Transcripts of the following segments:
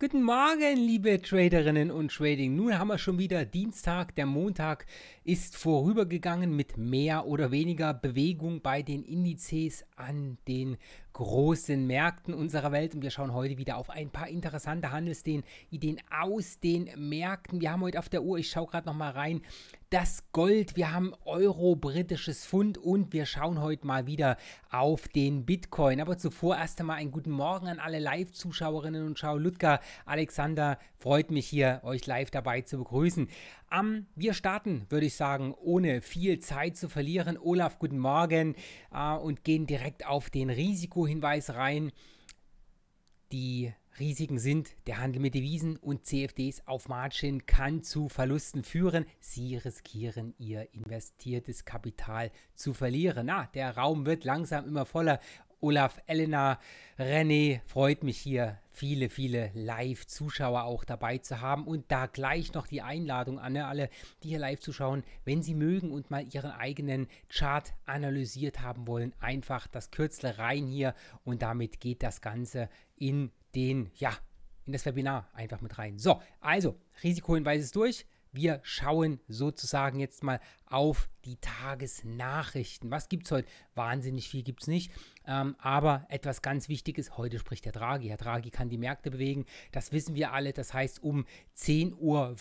Guten Morgen, liebe Traderinnen und Trading. Nun haben wir schon wieder Dienstag. Der Montag ist vorübergegangen mit mehr oder weniger Bewegung bei den Indizes an den großen Märkten unserer Welt. Und wir schauen heute wieder auf ein paar interessante Handelsideen aus den Märkten. Wir haben heute auf der Uhr, ich schaue gerade noch mal rein, das Gold, wir haben Euro, britisches Pfund und wir schauen heute mal wieder auf den Bitcoin. Aber zuvor erst einmal einen guten Morgen an alle Live-Zuschauerinnen und Schauer. Ludger, Alexander, freut mich hier, euch live dabei zu begrüßen. Wir starten, würde ich sagen, ohne viel Zeit zu verlieren. Olaf, guten Morgen und gehen direkt auf den Risikohinweis rein. Die Risiken sind, der Handel mit Devisen und CFDs auf Margin kann zu Verlusten führen. Sie riskieren, ihr investiertes Kapital zu verlieren. Na, der Raum wird langsam immer voller. Olaf, Elena, René, freut mich hier, viele Live-Zuschauer auch dabei zu haben. Und da gleich noch die Einladung an alle, die hier live zuschauen, wenn Sie mögen und mal Ihren eigenen Chart analysiert haben wollen, einfach das Kürzel rein hier und damit geht das Ganze in den, ja, in das Webinar einfach mit rein. So, also Risikohinweis ist durch. Wir schauen sozusagen jetzt mal auf die Tagesnachrichten. Was gibt es heute? Wahnsinnig viel gibt es nicht, aber etwas ganz Wichtiges, heute spricht der Draghi. Herr Draghi kann die Märkte bewegen, das wissen wir alle. Das heißt, um 10:15 Uhr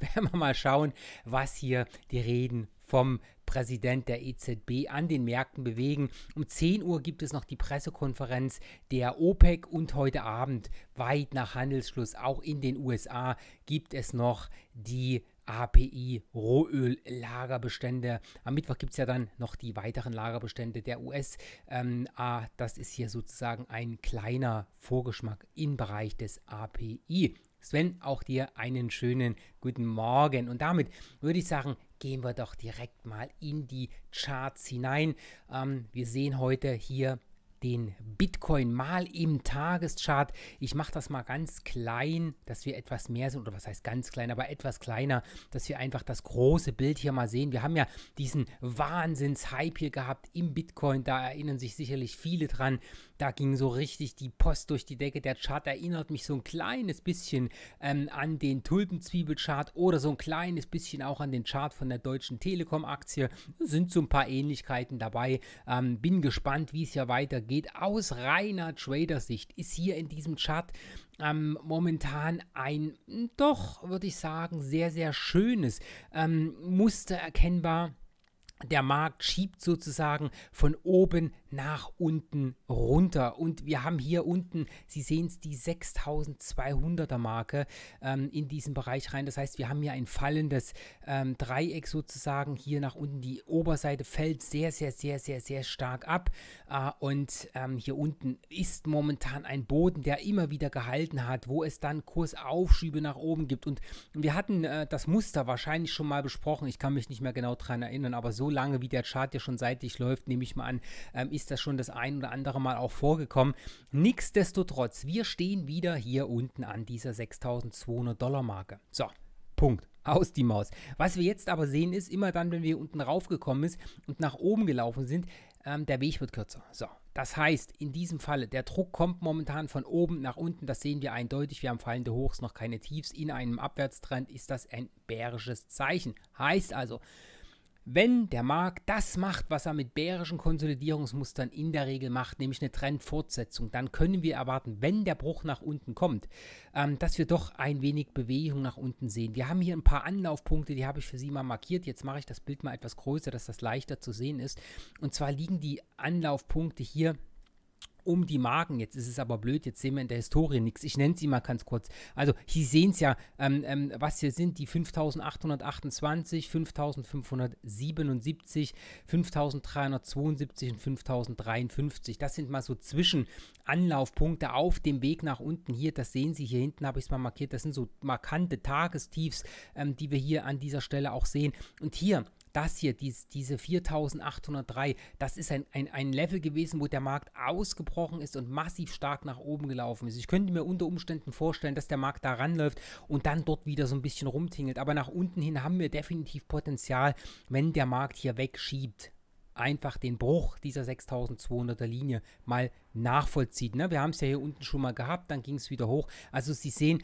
werden wir mal schauen, was hier die Reden vom Präsident der EZB an den Märkten bewegen. Um 10 Uhr gibt es noch die Pressekonferenz der OPEC und heute Abend, weit nach Handelsschluss, auch in den USA, gibt es noch die API Rohöl-Lagerbestände. Am Mittwoch gibt es ja dann noch die weiteren Lagerbestände der US. Das ist hier sozusagen ein kleiner Vorgeschmack im Bereich des API. Sven, auch dir einen schönen guten Morgen. Und damit würde ich sagen, gehen wir doch direkt mal in die Charts hinein. Wir sehen heute hier den Bitcoin mal im Tageschart. Ich mache das mal ganz klein, dass wir etwas mehr sind, oder was heißt ganz klein, aber etwas kleiner, dass wir einfach das große Bild hier mal sehen. Wir haben ja diesen Wahnsinns-Hype hier gehabt im Bitcoin, da erinnern sich sicherlich viele dran. Da ging so richtig die Post durch die Decke. Der Chart erinnert mich so ein kleines bisschen an den Tulpenzwiebel-Chart oder so ein kleines bisschen auch an den Chart von der Deutschen Telekom-Aktie. Da sind so ein paar Ähnlichkeiten dabei. Bin gespannt, wie es hier weitergeht. Aus reiner Trader-Sicht ist hier in diesem Chart momentan ein doch, würde ich sagen, sehr schönes Muster erkennbar. Der Markt schiebt sozusagen von oben nach unten runter und wir haben hier unten, Sie sehen es, die 6200er Marke in diesen Bereich rein. Das heißt, wir haben hier ein fallendes Dreieck sozusagen hier nach unten. Die Oberseite fällt sehr stark ab und hier unten ist momentan ein Boden, der immer wieder gehalten hat, wo es dann Kursaufschübe nach oben gibt. Und wir hatten das Muster wahrscheinlich schon mal besprochen. Ich kann mich nicht mehr genau daran erinnern, aber so lange wie der Chart ja schon seitlich läuft, nehme ich mal an, ist das schon das ein oder andere Mal auch vorgekommen. Nichtsdestotrotz, wir stehen wieder hier unten an dieser 6.200 $ Marke. So, Punkt. Aus die Maus. Was wir jetzt aber sehen ist, immer dann, wenn wir unten raufgekommen sind und nach oben gelaufen sind, der Weg wird kürzer. So, das heißt, in diesem Falle, der Druck kommt momentan von oben nach unten, das sehen wir eindeutig, wir haben fallende Hochs, noch keine Tiefs, in einem Abwärtstrend ist das ein bärisches Zeichen. Heißt also, wenn der Markt das macht, was er mit bärischen Konsolidierungsmustern in der Regel macht, nämlich eine Trendfortsetzung, dann können wir erwarten, wenn der Bruch nach unten kommt, dass wir doch ein wenig Bewegung nach unten sehen. Wir haben hier ein paar Anlaufpunkte, die habe ich für Sie mal markiert. Jetzt mache ich das Bild mal etwas größer, dass das leichter zu sehen ist. Und zwar liegen die Anlaufpunkte hier um die Marken. Jetzt ist es aber blöd, jetzt sehen wir in der Historie nichts. Ich nenne sie mal ganz kurz. Also, Sie sehen es ja, was hier sind, die 5.828, 5.577, 5.372 und 5.053. Das sind mal so Zwischenanlaufpunkte auf dem Weg nach unten hier. Das sehen Sie hier hinten, habe ich es mal markiert. Das sind so markante Tagestiefs, die wir hier an dieser Stelle auch sehen. Und hier, das hier, diese 4.803, das ist ein Level gewesen, wo der Markt ausgebrochen ist und massiv stark nach oben gelaufen ist. Ich könnte mir unter Umständen vorstellen, dass der Markt da ranläuft und dann dort wieder so ein bisschen rumtingelt. Aber nach unten hin haben wir definitiv Potenzial, wenn der Markt hier wegschiebt. einfach den Bruch dieser 6200er Linie mal nachvollzieht. Ne? Wir haben es ja hier unten schon mal gehabt, dann ging es wieder hoch. Also Sie sehen,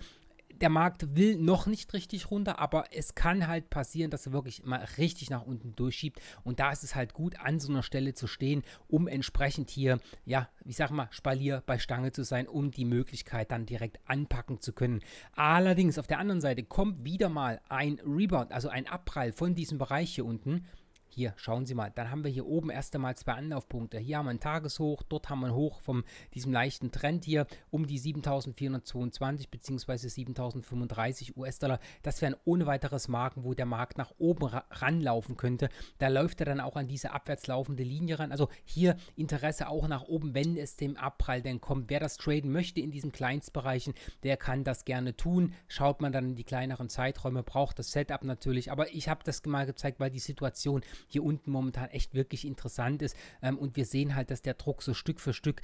der Markt will noch nicht richtig runter, aber es kann halt passieren, dass er wirklich mal richtig nach unten durchschiebt. Und da ist es halt gut, an so einer Stelle zu stehen, um entsprechend hier, ja, ich sag mal, Spalier bei Stange zu sein, um die Möglichkeit dann direkt anpacken zu können. Allerdings auf der anderen Seite kommt wieder mal ein Rebound, also ein Abprall von diesem Bereich hier unten. Hier, schauen Sie mal, dann haben wir hier oben erst einmal zwei Anlaufpunkte. Hier haben wir ein Tageshoch, dort haben wir ein Hoch von diesem leichten Trend hier um die 7.422 bzw. 7.035 US-Dollar. Das wären ohne weiteres Marken, wo der Markt nach oben ranlaufen könnte. Da läuft er dann auch an diese abwärts laufende Linie ran. Also hier Interesse auch nach oben, wenn es dem Abprall denn kommt. Wer das traden möchte in diesen Kleinstbereichen, der kann das gerne tun. Schaut man dann in die kleineren Zeiträume, braucht das Setup natürlich. Aber ich habe das mal gezeigt, weil die Situation hier unten momentan echt wirklich interessant ist und wir sehen halt, dass der Druck so Stück für Stück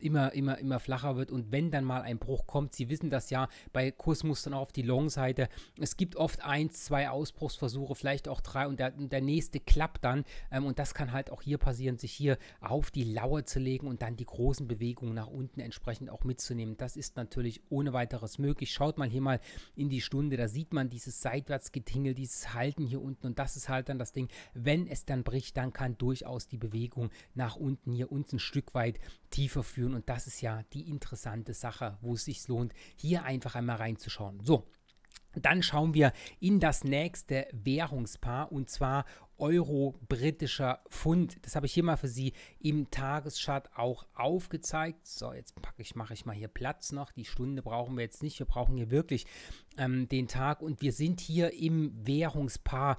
immer flacher wird und wenn dann mal ein Bruch kommt, Sie wissen das ja, bei Kursmustern auch auf die Long-Seite, es gibt oft 1, 2 Ausbruchsversuche, vielleicht auch 3 und der nächste klappt dann und das kann halt auch hier passieren, sich hier auf die Lauer zu legen und dann die großen Bewegungen nach unten entsprechend auch mitzunehmen. Das ist natürlich ohne weiteres möglich. Schaut mal hier mal in die Stunde, da sieht man dieses Seitwärtsgetingel, dieses Halten hier unten und das ist halt dann das Ding, wenn es dann bricht, dann kann durchaus die Bewegung nach unten hier uns ein Stück weit tiefer führen und das ist ja die interessante Sache, wo es sich lohnt, hier einfach einmal reinzuschauen. So, dann schauen wir in das nächste Währungspaar und zwar Euro, britischer Pfund. Das habe ich hier mal für Sie im Tageschart auch aufgezeigt. So, jetzt mache ich mal hier Platz noch. Die Stunde brauchen wir jetzt nicht. Wir brauchen hier wirklich den Tag. Und wir sind hier im Währungspaar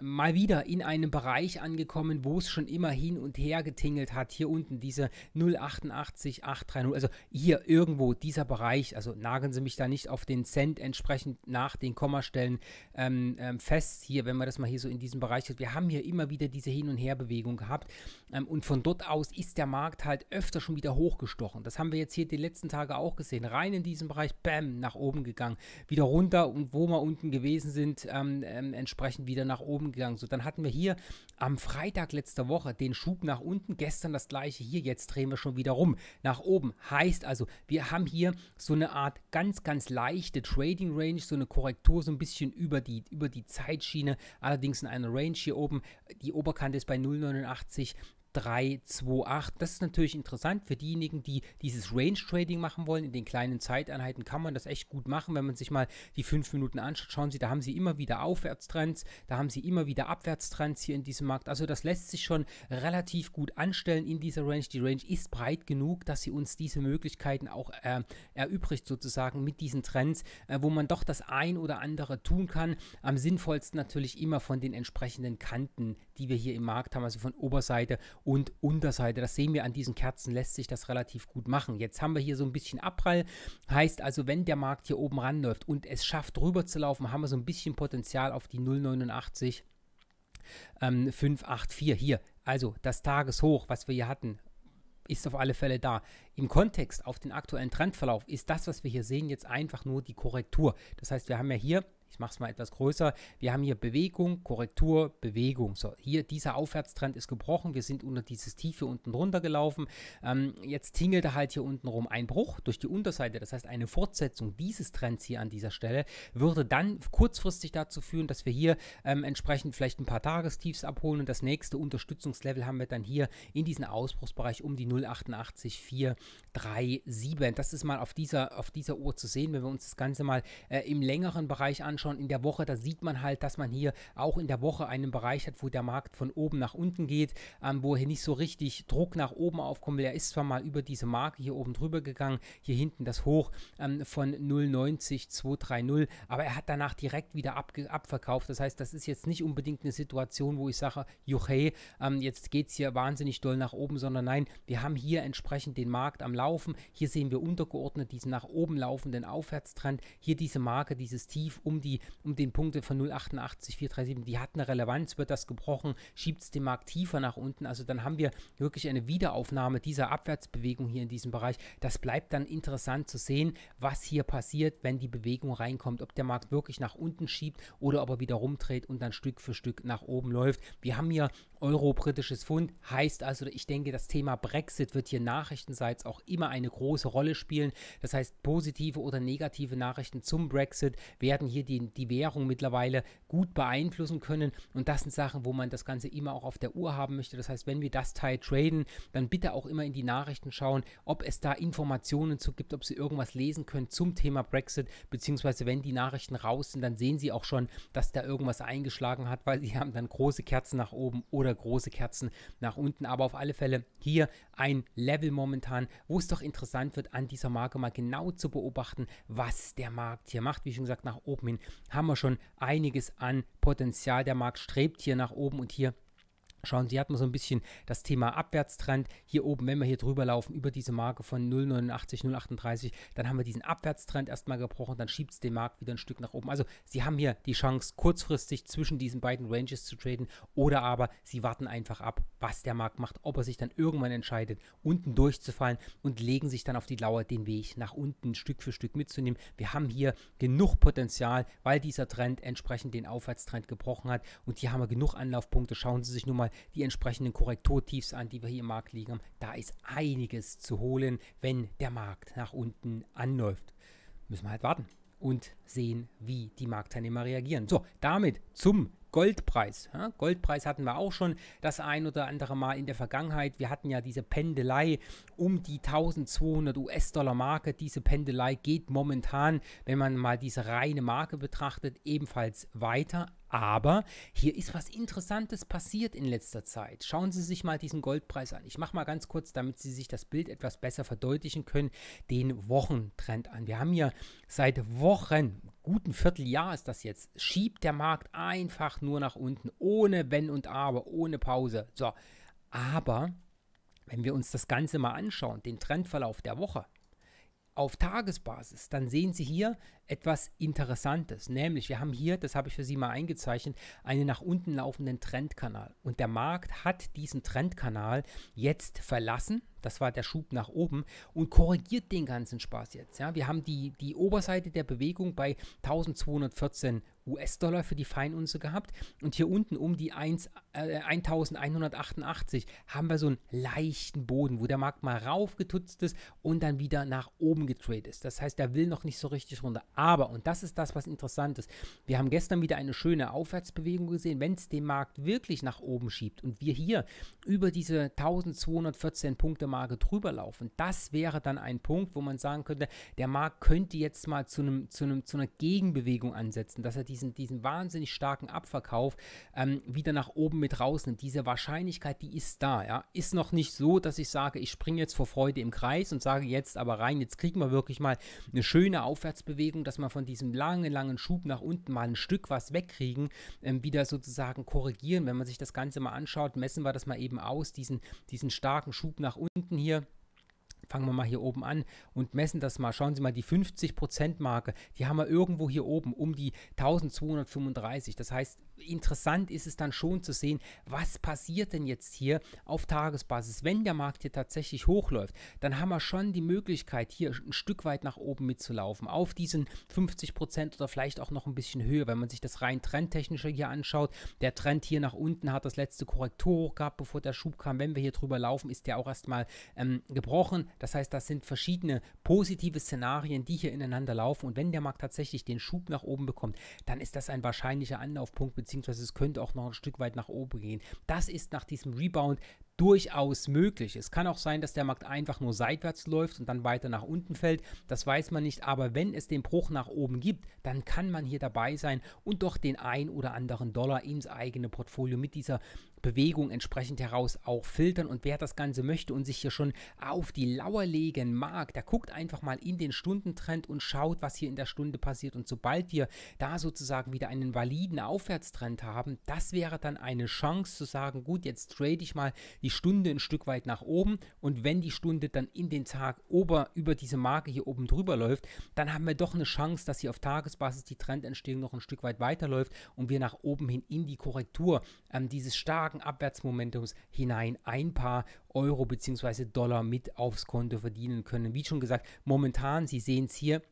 mal wieder in einem Bereich angekommen, wo es schon immer hin und her getingelt hat. Hier unten diese 0,88, 830. Also hier irgendwo dieser Bereich. Also nageln Sie mich da nicht auf den Cent entsprechend nach den Kommastellen fest. Hier, wenn wir das mal hier so in diesem Bereich hat. Wir haben hier immer wieder diese Hin- und Herbewegung gehabt und von dort aus ist der Markt halt öfter schon wieder hochgestochen. Das haben wir jetzt hier die letzten Tage auch gesehen. Rein in diesem Bereich, bam, nach oben gegangen, wieder runter und wo wir unten gewesen sind, entsprechend wieder nach oben gegangen. So, dann hatten wir hier am Freitag letzter Woche den Schub nach unten, gestern das gleiche hier, jetzt drehen wir schon wieder rum nach oben. Heißt also, wir haben hier so eine Art ganz, ganz leichte Trading Range, so eine Korrektur, so ein bisschen über die Zeitschiene, allerdings in einer Range hier oben, die Oberkante ist bei 0,89,328. Das ist natürlich interessant für diejenigen, die dieses Range-Trading machen wollen. In den kleinen Zeiteinheiten kann man das echt gut machen. Wenn man sich mal die 5 Minuten anschaut, schauen Sie, da haben Sie immer wieder Aufwärtstrends, da haben Sie immer wieder Abwärtstrends hier in diesem Markt. Also das lässt sich schon relativ gut anstellen in dieser Range. Die Range ist breit genug, dass sie uns diese Möglichkeiten auch erübrigt sozusagen mit diesen Trends, wo man doch das ein oder andere tun kann. Am sinnvollsten natürlich immer von den entsprechenden Kanten, die wir hier im Markt haben, also von Oberseite und Unterseite. Das sehen wir an diesen Kerzen, lässt sich das relativ gut machen. Jetzt haben wir hier so ein bisschen Abprall, heißt also, wenn der Markt hier oben ranläuft und es schafft, rüber zu laufen, haben wir so ein bisschen Potenzial auf die 0,89, 584 hier. Also das Tageshoch, was wir hier hatten, ist auf alle Fälle da. Im Kontext auf den aktuellen Trendverlauf ist das, was wir hier sehen, jetzt einfach nur die Korrektur. Das heißt, wir haben ja hier, ich mache es mal etwas größer, wir haben hier Bewegung, Korrektur, Bewegung. So, hier dieser Aufwärtstrend ist gebrochen, wir sind unter dieses Tief hier unten runter gelaufen. Jetzt tingelt er halt hier unten rum ein Bruch durch die Unterseite, das heißt eine Fortsetzung dieses Trends hier an dieser Stelle würde dann kurzfristig dazu führen, dass wir hier entsprechend vielleicht ein paar Tagestiefs abholen und das nächste Unterstützungslevel haben wir dann hier in diesem Ausbruchsbereich um die 0,88437. Das ist mal auf dieser Uhr zu sehen, wenn wir uns das Ganze mal im längeren Bereich anschauen. Schon in der Woche, da sieht man halt, dass man hier auch in der Woche einen Bereich hat, wo der Markt von oben nach unten geht, wo hier nicht so richtig Druck nach oben aufkommt. Er ist zwar mal über diese Marke hier oben drüber gegangen, hier hinten das Hoch von 0,90,230, aber er hat danach direkt wieder abverkauft. Das heißt, das ist jetzt nicht unbedingt eine Situation, wo ich sage, juchhe, jetzt geht es hier wahnsinnig doll nach oben, sondern nein, wir haben hier entsprechend den Markt am Laufen. Hier sehen wir untergeordnet diesen nach oben laufenden Aufwärtstrend, hier diese Marke, dieses Tief um den Punkte von 0,88437, die hat eine Relevanz, wird das gebrochen, schiebt es den Markt tiefer nach unten, also dann haben wir wirklich eine Wiederaufnahme dieser Abwärtsbewegung hier in diesem Bereich. Das bleibt dann interessant zu sehen, was hier passiert, wenn die Bewegung reinkommt, ob der Markt wirklich nach unten schiebt oder ob er wieder rumdreht und dann Stück für Stück nach oben läuft. Wir haben hier Euro, britisches Pfund, heißt also, ich denke, das Thema Brexit wird hier nachrichtenseits auch immer eine große Rolle spielen. Das heißt, positive oder negative Nachrichten zum Brexit werden hier die Währung mittlerweile gut beeinflussen können. Und das sind Sachen, wo man das Ganze immer auch auf der Uhr haben möchte. Das heißt, wenn wir das Teil traden, dann bitte auch immer in die Nachrichten schauen, ob es da Informationen zu gibt, ob Sie irgendwas lesen können zum Thema Brexit, beziehungsweise wenn die Nachrichten raus sind, dann sehen Sie auch schon, dass da irgendwas eingeschlagen hat, weil Sie haben dann große Kerzen nach oben oder große Kerzen nach unten. Aber auf alle Fälle hier ein Level momentan, wo es doch interessant wird, an dieser Marke mal genau zu beobachten, was der Markt hier macht. Wie schon gesagt, nach oben hin haben wir schon einiges an Potenzial. Der Markt strebt hier nach oben und hier schauen Sie, hier hat man so ein bisschen das Thema Abwärtstrend. Hier oben, wenn wir hier drüber laufen, über diese Marke von 0,89, 0,38, dann haben wir diesen Abwärtstrend erstmal gebrochen, dann schiebt es den Markt wieder ein Stück nach oben. Also Sie haben hier die Chance, kurzfristig zwischen diesen beiden Ranges zu traden oder aber Sie warten einfach ab, was der Markt macht, ob er sich dann irgendwann entscheidet, unten durchzufallen und legen sich dann auf die Lauer den Weg nach unten Stück für Stück mitzunehmen. Wir haben hier genug Potenzial, weil dieser Trend entsprechend den Aufwärtstrend gebrochen hat und hier haben wir genug Anlaufpunkte. Schauen Sie sich nur mal die entsprechenden Korrekturtiefs an, die wir hier im Markt liegen haben. Da ist einiges zu holen, wenn der Markt nach unten anläuft. Müssen wir halt warten und sehen, wie die Marktteilnehmer reagieren. So, damit zum Goldpreis. Ja, Goldpreis hatten wir auch schon das ein oder andere Mal in der Vergangenheit. Wir hatten ja diese Pendelei um die 1200 US-Dollar Marke. Diese Pendelei geht momentan, wenn man mal diese reine Marke betrachtet, ebenfalls weiter. Aber hier ist was Interessantes passiert in letzter Zeit. Schauen Sie sich mal diesen Goldpreis an. Ich mache mal ganz kurz, damit Sie sich das Bild etwas besser verdeutlichen können, den Wochentrend an. Wir haben hier seit Wochen, guten Vierteljahr ist das jetzt, schiebt der Markt einfach nur nach unten, ohne Wenn und Aber, ohne Pause. So, aber wenn wir uns das Ganze mal anschauen, den Trendverlauf der Woche auf Tagesbasis, dann sehen Sie hier etwas Interessantes, nämlich wir haben hier, das habe ich für Sie mal eingezeichnet, einen nach unten laufenden Trendkanal und der Markt hat diesen Trendkanal jetzt verlassen. Das war der Schub nach oben und korrigiert den ganzen Spaß jetzt. Ja, wir haben die Oberseite der Bewegung bei 1214 US-Dollar für die Feinunze gehabt und hier unten um die 1188 haben wir so einen leichten Boden, wo der Markt mal raufgetutzt ist und dann wieder nach oben getradet ist. Das heißt, der will noch nicht so richtig runter. Aber, und das ist das, was interessant ist, wir haben gestern wieder eine schöne Aufwärtsbewegung gesehen. Wenn es den Markt wirklich nach oben schiebt und wir hier über diese 1214 Punkte Marke drüber laufen. Das wäre dann ein Punkt, wo man sagen könnte, der Markt könnte jetzt mal zu einer Gegenbewegung ansetzen, dass er diesen wahnsinnig starken Abverkauf wieder nach oben mit rausnimmt. Diese Wahrscheinlichkeit, die ist da. Ja? Ist noch nicht so, dass ich sage, ich springe jetzt vor Freude im Kreis und sage jetzt aber rein, jetzt kriegen wir wirklich mal eine schöne Aufwärtsbewegung, dass wir von diesem langen, langen Schub nach unten mal ein Stück was wegkriegen, wieder sozusagen korrigieren. Wenn man sich das Ganze mal anschaut, messen wir das mal eben aus, diesen starken Schub nach unten hier. Fangen wir mal hier oben an und messen das mal. Schauen Sie mal, die 50%-Marke, die haben wir irgendwo hier oben um die 1235. Das heißt, interessant ist es dann schon zu sehen, was passiert denn jetzt hier auf Tagesbasis. Wenn der Markt hier tatsächlich hochläuft, dann haben wir schon die Möglichkeit, hier ein Stück weit nach oben mitzulaufen, auf diesen 50% oder vielleicht auch noch ein bisschen höher. Wenn man sich das rein trendtechnische hier anschaut, der Trend hier nach unten hat das letzte Korrekturhoch gehabt, bevor der Schub kam. Wenn wir hier drüber laufen, ist der auch erstmal gebrochen. Das heißt, das sind verschiedene positive Szenarien, die hier ineinander laufen. Und wenn der Markt tatsächlich den Schub nach oben bekommt, dann ist das ein wahrscheinlicher Anlaufpunkt, beziehungsweise es könnte auch noch ein Stück weit nach oben gehen. Das ist nach diesem Rebound durchaus möglich. Es kann auch sein, dass der Markt einfach nur seitwärts läuft und dann weiter nach unten fällt. Das weiß man nicht, aber wenn es den Bruch nach oben gibt, dann kann man hier dabei sein und doch den ein oder anderen Dollar ins eigene Portfolio mit dieser Bewegung entsprechend heraus auch filtern. Und wer das Ganze möchte und sich hier schon auf die Lauer legen mag, der guckt einfach mal in den Stundentrend und schaut, was hier in der Stunde passiert. Und sobald wir da sozusagen wieder einen validen Aufwärtstrend haben, das wäre dann eine Chance zu sagen, gut, jetzt trade ich mal die Stunde ein Stück weit nach oben und wenn die Stunde dann in den Tag über diese Marke hier oben drüber läuft, dann haben wir doch eine Chance, dass hier auf Tagesbasis die Trendentstehung noch ein Stück weit weiterläuft und wir nach oben hin in die Korrektur dieses starken Abwärtsmomentums hinein ein paar Euro bzw. Dollar mit aufs Konto verdienen können. Wie schon gesagt, momentan, Sie sehen es hier,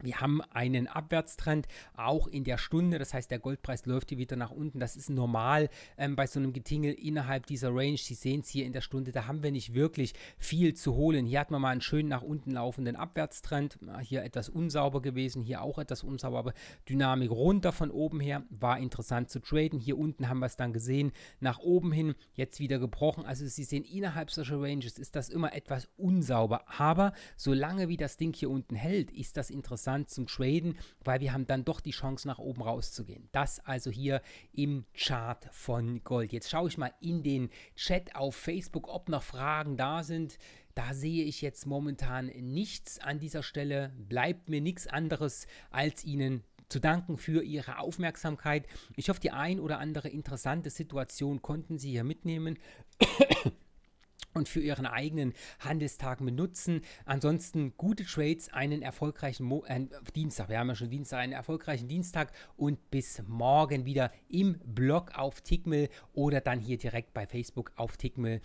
Wir haben einen Abwärtstrend auch in der Stunde, das heißt, der Goldpreis läuft hier wieder nach unten. Das ist normal bei so einem Getingel innerhalb dieser Range. Sie sehen es hier in der Stunde, da haben wir nicht wirklich viel zu holen. Hier hat man mal einen schönen nach unten laufenden Abwärtstrend, hier etwas unsauber gewesen, hier auch etwas unsauber, aber Dynamik runter von oben her, war interessant zu traden. Hier unten haben wir es dann gesehen, nach oben hin, jetzt wieder gebrochen. Also Sie sehen, innerhalb solcher Ranges ist das immer etwas unsauber, aber solange wie das Ding hier unten hält, ist das interessant zum Traden, weil wir haben dann doch die Chance, nach oben rauszugehen. Das also hier im Chart von Gold. Jetzt schaue ich mal in den Chat auf Facebook, ob noch Fragen da sind. Da sehe ich jetzt momentan nichts an dieser Stelle. Bleibt mir nichts anderes, als Ihnen zu danken für Ihre Aufmerksamkeit. Ich hoffe, die ein oder andere interessante Situation konnten Sie hier mitnehmen und für Ihren eigenen Handelstag benutzen. Ansonsten gute Trades, einen erfolgreichen Dienstag. Wir haben ja schon Dienstag, einen erfolgreichen Dienstag und bis morgen wieder im Blog auf Tickmill oder dann hier direkt bei Facebook auf Tickmill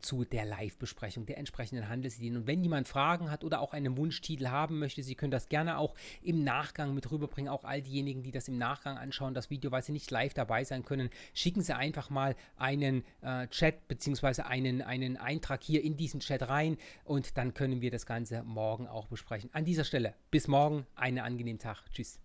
zu der Live-Besprechung der entsprechenden Handelsideen. Und wenn jemand Fragen hat oder auch einen Wunschtitel haben möchte, Sie können das gerne auch im Nachgang mit rüberbringen. Auch all diejenigen, die das im Nachgang anschauen, das Video, weil Sie nicht live dabei sein können, schicken Sie einfach mal einen Chat bzw. einen Eintrag hier in diesen Chat rein und dann können wir das Ganze morgen auch besprechen. An dieser Stelle, bis morgen, einen angenehmen Tag. Tschüss.